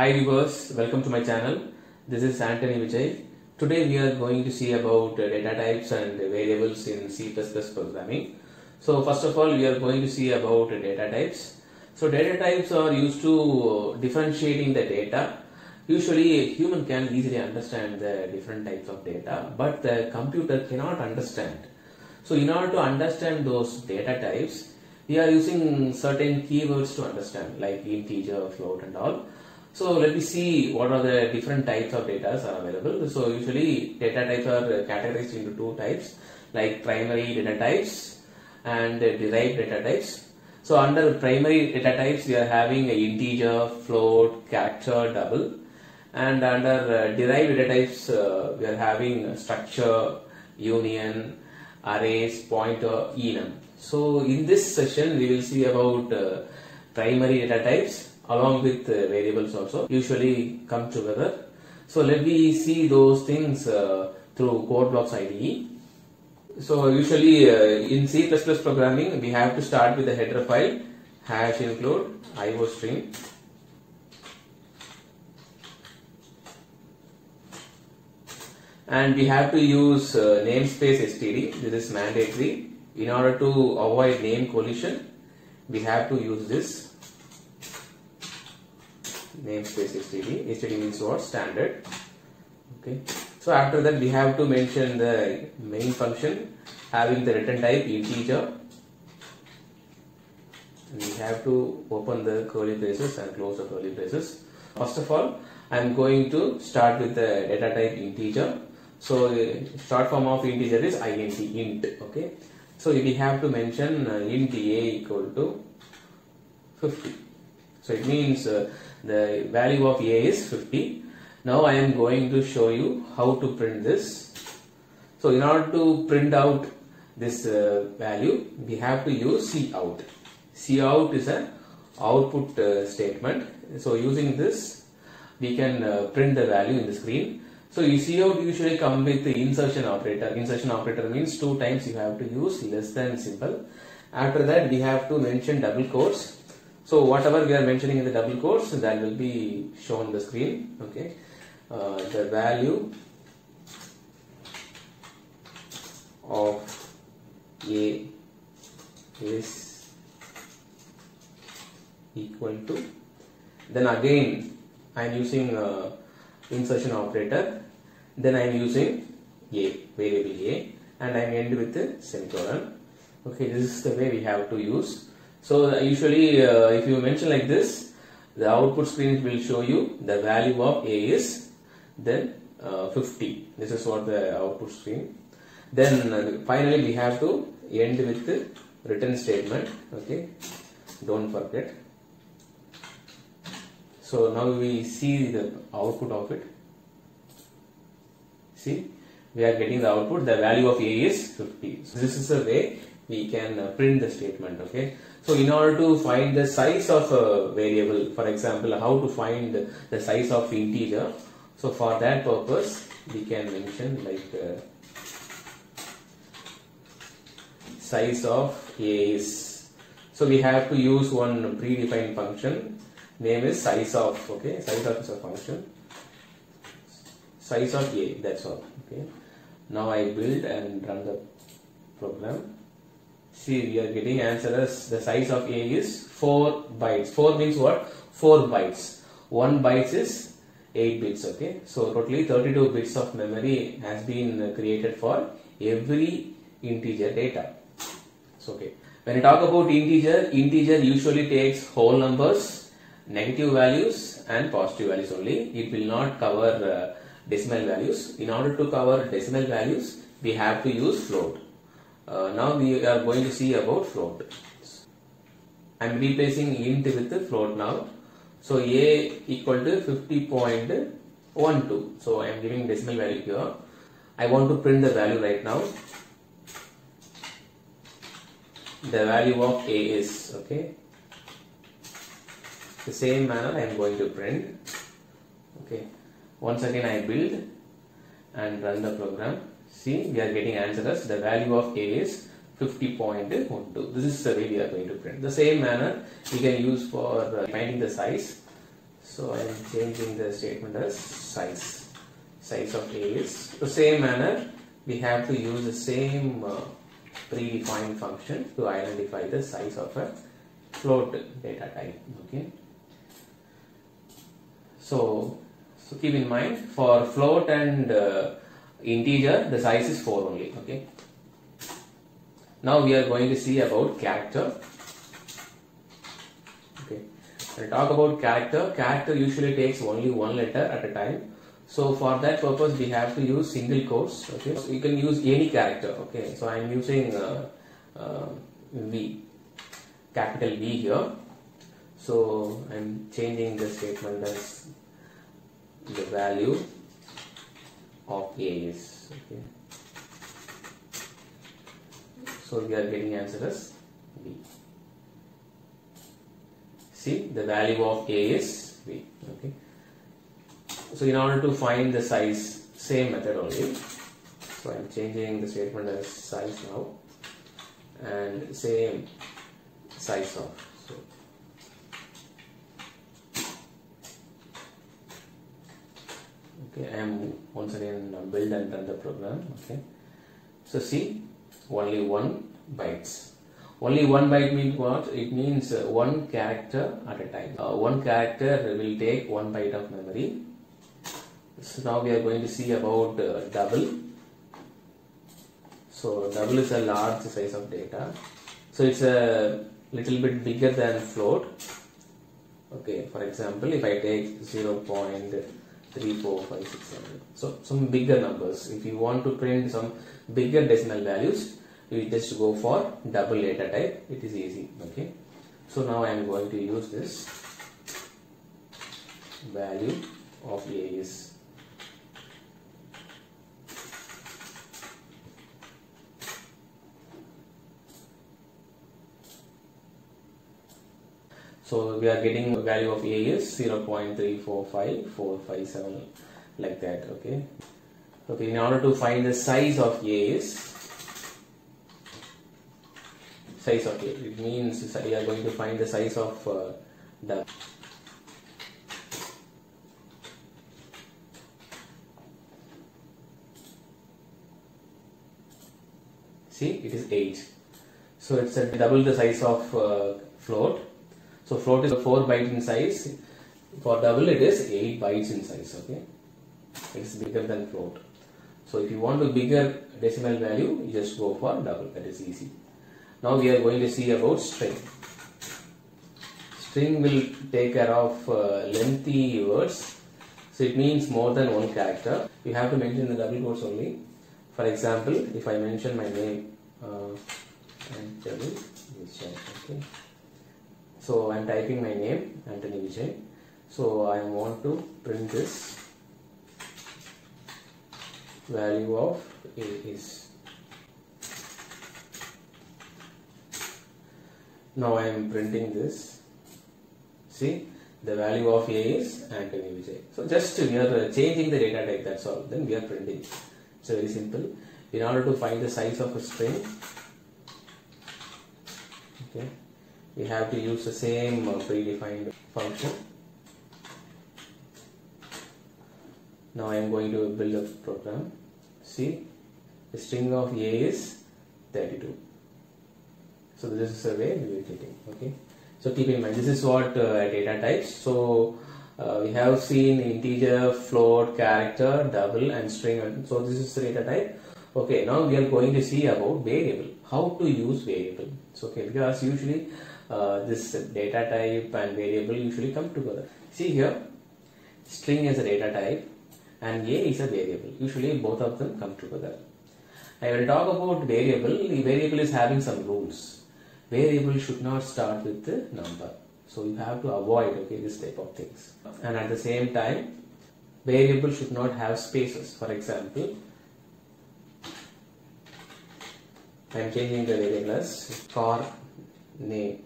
Hi viewers, welcome to my channel. This is Antony Vijay. Today we are going to see about data types and variables in C++ programming. So first of all, we are going to see about data types. So data types are used to differentiating the data. Usually a human can easily understand the different types of data, but the computer cannot understand. So in order to understand those data types, we are using certain keywords to understand, like integer, float and all. So let me see what are the different types of data are available. So usually data types are categorized into two types, like primary data types and derived data types. So under primary data types, we are having integer, float, character, double. And under derived data types, we are having structure, union, arrays, pointer, enum. So in this session, we will see about primary data types along with variables also usually come together. So let me see those things through CodeBlocks IDE. So usually in C++ programming, we have to start with the header file #include iostream. And we have to use namespace std. This is mandatory. In order to avoid name collision, we have to use this namespace std. Std means what? Standard. Okay. So after that, we have to mention the main function having the return type integer. And we have to open the curly braces and close the curly braces. First of all, I am going to start with the data type integer. So short form of integer is int, okay. So we have to mention int a equal to 50. So it means the value of a is 50. Now I am going to show you how to print this. So in order to print out this value, we have to use cout. Cout is an output statement. So using this, we can print the value in the screen. So you see how usually come with the insertion operator. Insertion operator means two times you have to use less than symbol. After that, we have to mention double quotes. So whatever we are mentioning in the double quotes, that will be shown on the screen. Okay, the value of a is equal to. Then again, I am using insertion operator, then I am using a variable a, and I end with a semicolon. Okay, this is the way we have to use. So usually if you mention like this, the output screen will show you the value of a is then 50. This is what the output screen. Then finally we have to end with the return statement. Okay, don't forget. So now we see the output of it. See, we are getting the output, the value of a is 50. So this is the way we can print the statement, okay. So in order to find the size of a variable, for example, how to find the size of integer. So for that purpose, we can mention like size of a is. So we have to use one predefined function. Name is size of, okay, size of is a function, size of a, that's all, okay. Now I build and run the program. See, we are getting answer as the size of a is 4 bytes. 4 means what? 4 bytes. 1 byte is 8 bits, okay. So totally 32 bits of memory has been created for every integer data. So, okay. When I talk about integer, integer usually takes whole numbers, negative values and positive values only. It will not cover decimal values. In order to cover decimal values, we have to use float. Now we are going to see about float. I am replacing int with the float now. So a equal to 50.12. So I am giving decimal value here. I want to print the value right now. The value of a is, okay. The same manner I am going to print. Okay, once again I build and run the program. See, we are getting answer as the value of a is 50.12. This is the way we are going to print. The same manner we can use for finding the size. So I am changing the statement as size. Size of A is the same manner. We have to use the same predefined function to identify the size of a float data type. Okay. So keep in mind, for float and integer, the size is 4 only. Okay. Now we are going to see about character. Okay. We'll talk about character. Character usually takes only one letter at a time. So for that purpose, we have to use single quotes. Okay, so you can use any character. Okay, so I am using V, capital V here. So I am changing the statement as the value of A is. Okay. So we are getting answer as V. See, the value of A is V. Okay. So in order to find the size, same method only. So I am changing the statement as size now, and same size of. So okay, I am once again build and run the program. Okay, so see, only 1 byte. Only 1 byte means what? It means one character at a time. One character will take 1 byte of memory. So now we are going to see about double. So double is a large size of data. So it's a little bit bigger than float. Okay, for example, if I take 0.34567, so some bigger numbers. If you want to print some bigger decimal values, you just go for double data type. It is easy. Okay. So now I am going to use this value of A is. So we are getting the value of A is 0.345457, like that. Okay. Okay. In order to find the size of A is, size of A, it means we are going to find the size of the. See, it is 8. So it's a double the size of float. So float is 4 bytes in size. For double, it is 8 bytes in size. Okay, it's bigger than float. So if you want a bigger decimal value, you just go for double. That is easy. Now we are going to see about string. String will take care of lengthy words. So it means more than one character. You have to mention the double quotes only. For example, if I mention my name and double, okay. So I am typing my name, Antony Vijay. So I want to print this value of A is. Now I am printing this. See, the value of A is Antony Vijay. So just we are changing the data type, that's all. Then we are printing. It's very simple. In order to find the size of a string, okay, we have to use the same predefined function. Now I am going to build a program. See, the string of A is 32. So this is the way we will get it. Okay. So keep in mind, this is what data types. So we have seen integer, float, character, double, and string. So this is the data type. Okay. Now we are going to see about variable. How to use variable? So okay, because usually this data type and variable usually come together. See here, string is a data type and A is a variable. Usually both of them come together. I will talk about variable. The variable is having some rules. Variable should not start with the number. So you have to avoid, okay, this type of things. And at the same time, variable should not have spaces. For example, I am changing the variable as car name.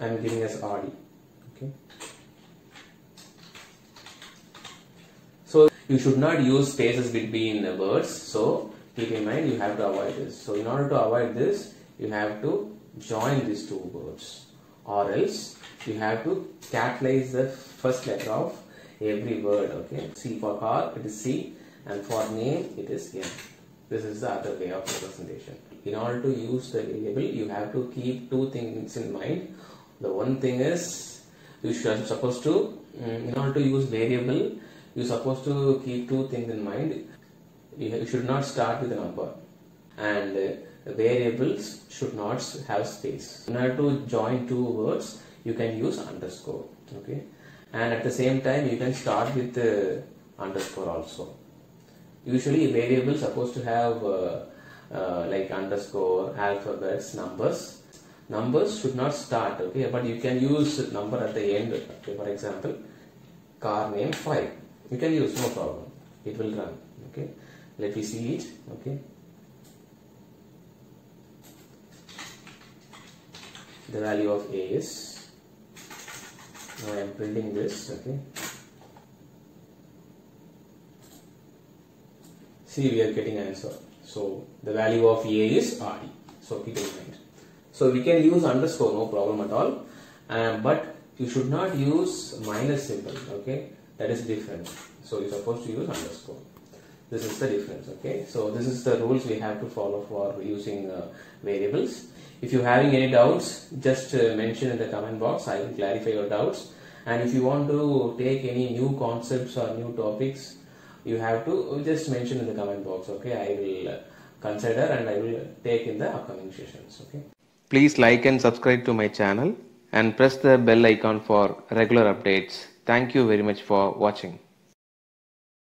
I am giving as RD. Okay. So you should not use spaces between words. So keep in mind, you have to avoid this. So in order to avoid this, you have to join these two words. or else you have to capitalize the first letter of every word. Okay, C for car, it is C, and for name, it is N. This is the other way of representation. In order to use the variable, you have to keep two things in mind. The one thing is, you are supposed to, in order to use variable, you are supposed to keep two things in mind. You should not start with a number, and variables should not have space. In order to join two words, you can use underscore. Okay, and at the same time, you can start with underscore also. Usually, a variable supposed to have like underscore, alphabets, numbers. Numbers should not start. Okay, but you can use number at the end. Okay, for example, car name 5. You can use, no problem. It will run. Okay, let me see it. Okay. The value of A is, now I am building this, okay. See, we are getting answer. So the value of A is RD. So keep in mind. So we can use underscore, no problem at all. But you should not use minus symbol, okay. That is different. So you are supposed to use underscore. This is the difference, okay. So this is the rules we have to follow for using variables. If you're having any doubts, just mention in the comment box. I will clarify your doubts. And if you want to take any new concepts or new topics, you have to just mention in the comment box. Okay, I will consider and I will take in the upcoming sessions. Okay. Please like and subscribe to my channel and press the bell icon for regular updates. Thank you very much for watching.